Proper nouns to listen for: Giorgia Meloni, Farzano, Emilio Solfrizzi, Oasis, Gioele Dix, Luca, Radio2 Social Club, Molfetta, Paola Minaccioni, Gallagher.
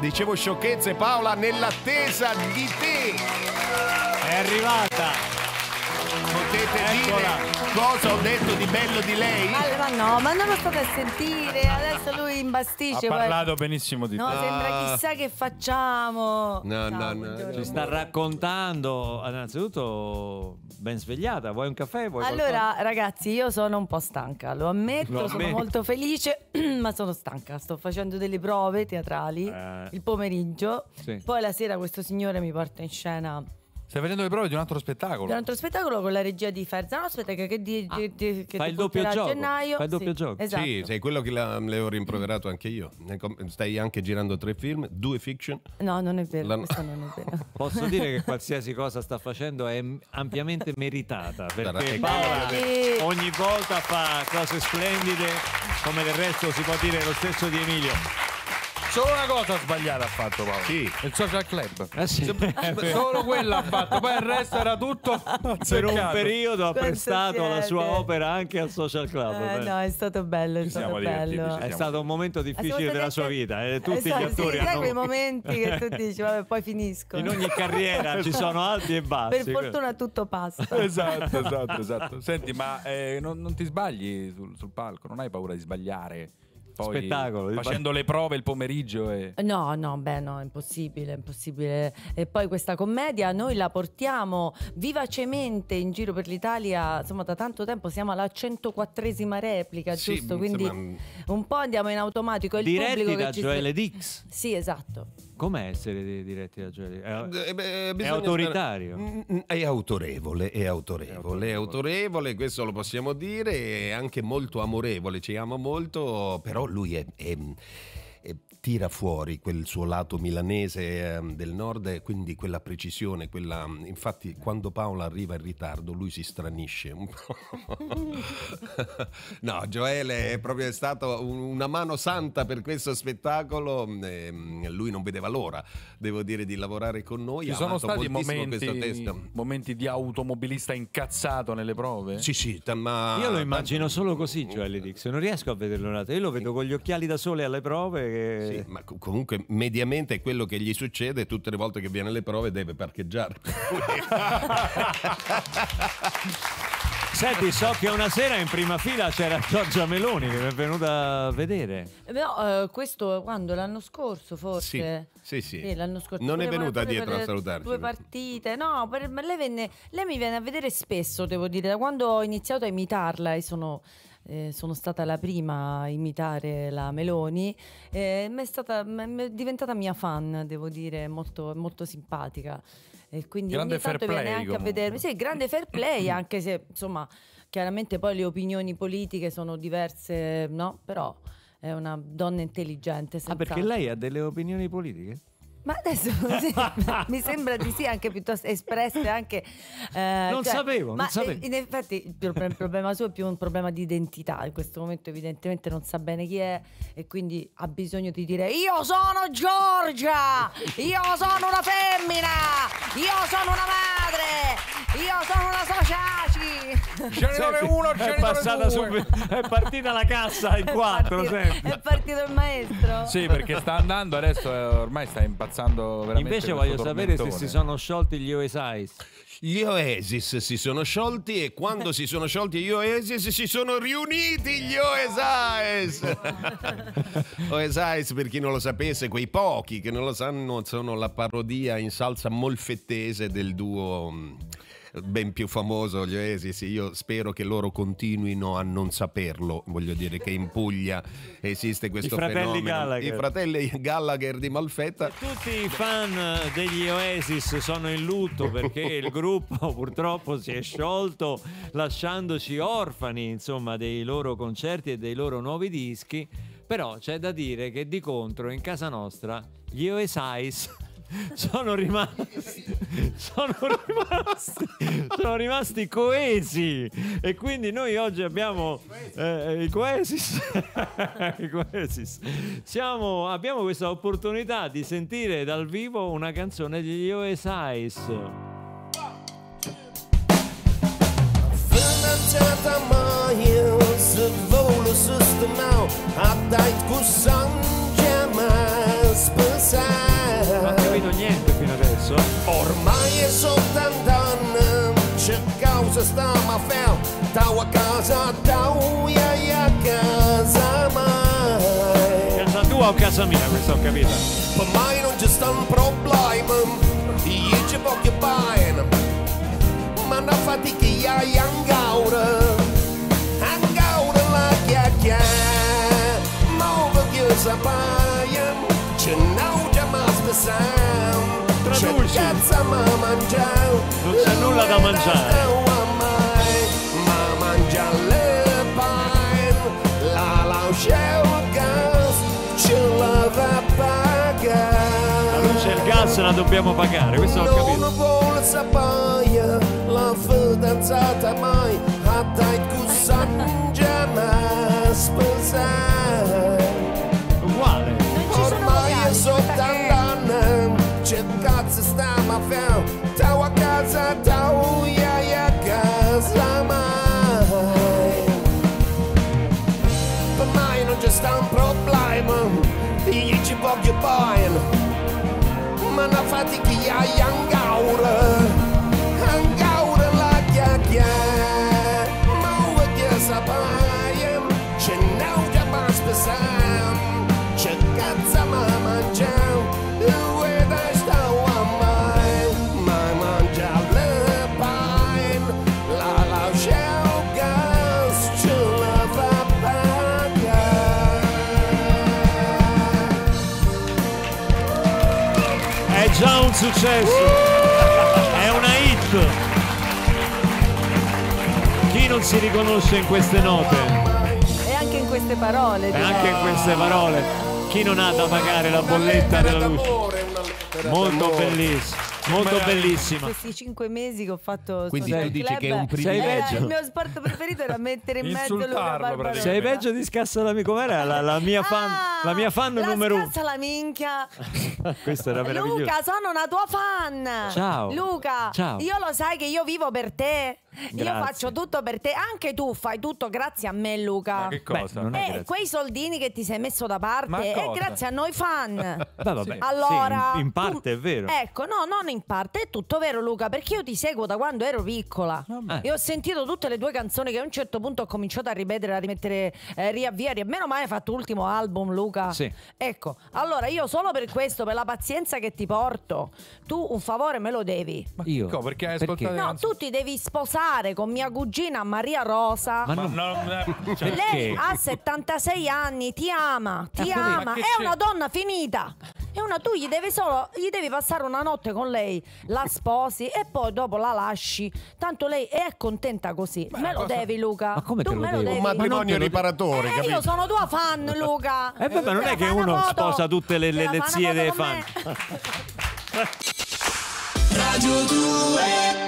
Dicevo sciocchezze, Paola, nell'attesa di te. È arrivata. Potete dire cosa ho detto di bello di lei? Allora no, ma non lo state a sentire, adesso lui imbastisce. Ha parlato benissimo di te. No, sembra chissà che facciamo. No, no, no. Ci sta raccontando, innanzitutto ben svegliata, vuoi un caffè? Vuoi qualcosa? Ragazzi, io sono un po' stanca, lo ammetto, sono molto felice, ma sono stanca, sto facendo delle prove teatrali il pomeriggio, poi la sera questo signore mi porta in scena. Stai vedendo le prove di un altro spettacolo? Di un altro spettacolo con la regia di Farzano. Aspetta, che fai il doppio gioco. Fai il doppio gioco. Esatto. Sì, sei quello che le ho rimproverato anche io. Stai anche girando 3 film, 2 fiction. No, non è vero, questo non è vero. Posso dire che qualsiasi cosa sta facendo è ampiamente meritata, perché Paola ogni volta fa cose splendide, come del resto si può dire lo stesso di Emilio. Solo una cosa sbagliata ha fatto Paolo. Sì. Il Social Club. Solo quella ha fatto. Poi il resto era tutto. Per un periodo ha prestato la sua opera anche al Social Club. No, è stato bello. È stato bello. È stato un momento difficile della sua vita. Tutti gli attori hanno quei momenti che tu dici, vabbè, poi finisco. In ogni carriera ci sono alti e bassi. Per fortuna tutto passa. Esatto, esatto, esatto. Senti, ma non ti sbagli sul palco? Non hai paura di sbagliare? Spettacolo facendo le prove il pomeriggio no, no, beh, no, è impossibile, è impossibile. E poi questa commedia noi la portiamo vivacemente in giro per l'Italia, insomma, da tanto tempo. Siamo alla 104esima replica, sì, giusto? Quindi un po' andiamo in automatico. Diretti da Gioele Dix. Sì, esatto. Com'è essere diretti da Gioele? È autoritario, è autorevole, è autorevole, è autorevole, questo lo possiamo dire. È anche molto amorevole, ci ama molto, però lui tira fuori quel suo lato milanese del nord, quindi quella precisione, quella... Infatti quando Paola arriva in ritardo lui si stranisce un po'. No, Gioele è proprio stato una mano santa per questo spettacolo, lui non vedeva l'ora, devo dire, di lavorare con noi. Ci sono stati momenti di automobilista incazzato nelle prove? Sì, sì, ma... Io lo immagino solo così, Gioele Dix, non riesco a vederlo nata. Io lo vedo con gli occhiali da sole alle prove che... Sì, ma comunque mediamente è quello che gli succede. Tutte le volte che viene alle prove deve parcheggiare. Senti, so che una sera in prima fila c'era Giorgia Meloni che mi è venuta a vedere. No, questo quando? L'anno scorso forse? Sì, sì, sì. L'anno scorso. Non è venuta dietro a salutarci. 2 partite, no, ma lei mi viene a vedere spesso, devo dire, da quando ho iniziato a imitarla e sono stata la prima a imitare la Meloni, è diventata mia fan, devo dire, molto, molto simpatica. E quindi ogni tanto viene anche a vedermi. Sì, grande fair play, anche se insomma chiaramente poi le opinioni politiche sono diverse, no? Però è una donna intelligente. Perché lei ha delle opinioni politiche? Ma adesso sì, mi sembra di sì, anche piuttosto espresse anche, non sapevo, ma non sapevo. In effetti il problema suo è più un problema di identità. In questo momento evidentemente non sa bene chi è e quindi ha bisogno di dire: io sono Giorgia, io sono una femmina, io sono una madre, io sono una sociaci. Genitore 1, genitore 2. È partita la cassa in 4. È partito il maestro. Sì, perché sta andando adesso, ormai sta impazzendo. Invece voglio sapere se si sono sciolti gli Oasis. Gli Oasis si sono sciolti, e quando si sono sciolti gli Oasis si sono riuniti gli Oasis. Oasis, per chi non lo sapesse, quei pochi che non lo sanno, sono la parodia in salsa molfettese del duo ben più famoso, gli Oasis. Io spero che loro continuino a non saperlo, voglio dire che in Puglia esiste questo fenomeno. Gallagher. I fratelli Gallagher di Molfetta. Tutti i fan degli Oasis sono in lutto perché il gruppo purtroppo si è sciolto, lasciandoci orfani, insomma, dei loro concerti e dei loro nuovi dischi. Però c'è da dire che di contro in casa nostra gli Oasis sono rimasti coesi, e quindi noi oggi abbiamo abbiamo questa opportunità di sentire dal vivo una canzone degli Oasis. responsabile. Non ho capito niente fino adesso. Ormai è soltanto anni, c'è causa sta ma fel, tau a casa, tau e a casa mai. Casa tua o casa mia, questo ho capito. Per me non c'è sta un problema, io ci voglio bene, ma non fatica io ancora la chiacchiera. Sappiamo, c'è un'altra master sound. Traduci. Non c'è nulla da mangiare. Ma mangia le pane, la lascia il gas, ce la va pagare. La luce e il gas la dobbiamo pagare, questo ho capito. Non vuole sapere la fidanzata mai, a dai cusangia ma sposare. C'è cazzo sta ma fel, tau a casa, tau iai a casa mai. Per me non c'è sta un problema, io ci voglio bene, ma non fatica iai ancora la chiacchiera. Ma voglio sapere, c'è un'altra base pesante. C'è cazzo ma mangiamo, dove dai stavo a mai. Ma mangia le pane, la lasciamo gas, ce la fa pagare. È già un successo, è una hit. Chi non si riconosce in queste note? E anche in queste parole. E anche in queste parole. Chi non ha da pagare la bolletta della luce? Molto bellissimo, molto bellissima. Questi 5 mesi che ho fatto. Quindi tu dici club, che è un privilegio. Il mio sport preferito era mettere in mezzo Luca Barbarella. Sei peggio di Scassalami, com'era la mia fan, la mia fan la numero 1. Scassalamicchia. Questa era meravigliosa. Luca, sono una tua fan. Ciao Luca. Ciao. Io lo sai che io vivo per te. Grazie. Io faccio tutto per te, anche tu fai tutto grazie a me, Luca. Ma che cosa? Beh, quei soldini che ti sei messo da parte è grazie a noi fan. Vabbè. Allora, sì, in parte è vero. Ecco, no, non in parte, è tutto vero, Luca, perché io ti seguo da quando ero piccola. E ho sentito tutte le tue canzoni che a un certo punto ho cominciato a ripetere, a rimettere, riavviare. Meno male hai fatto l'ultimo album, Luca. Sì. Ecco, allora io solo per questo, per la pazienza che ti porto, tu un favore me lo devi. Ma io? Perché hai ascoltato? No, tu ti devi sposare con mia cugina Maria Rosa. Ma no, cioè, lei ha 76 anni, ti ama, è una donna finita. È una, tu gli devi passare una notte con lei, la sposi e poi dopo la lasci. Tanto lei è contenta così. Ma me lo devi, Luca. Ma come tu me lo devi? Un matrimonio riparatore. Io sono tua fan, Luca. Vabbè, non è che uno sposa tutte le zie dei fan. Radio 2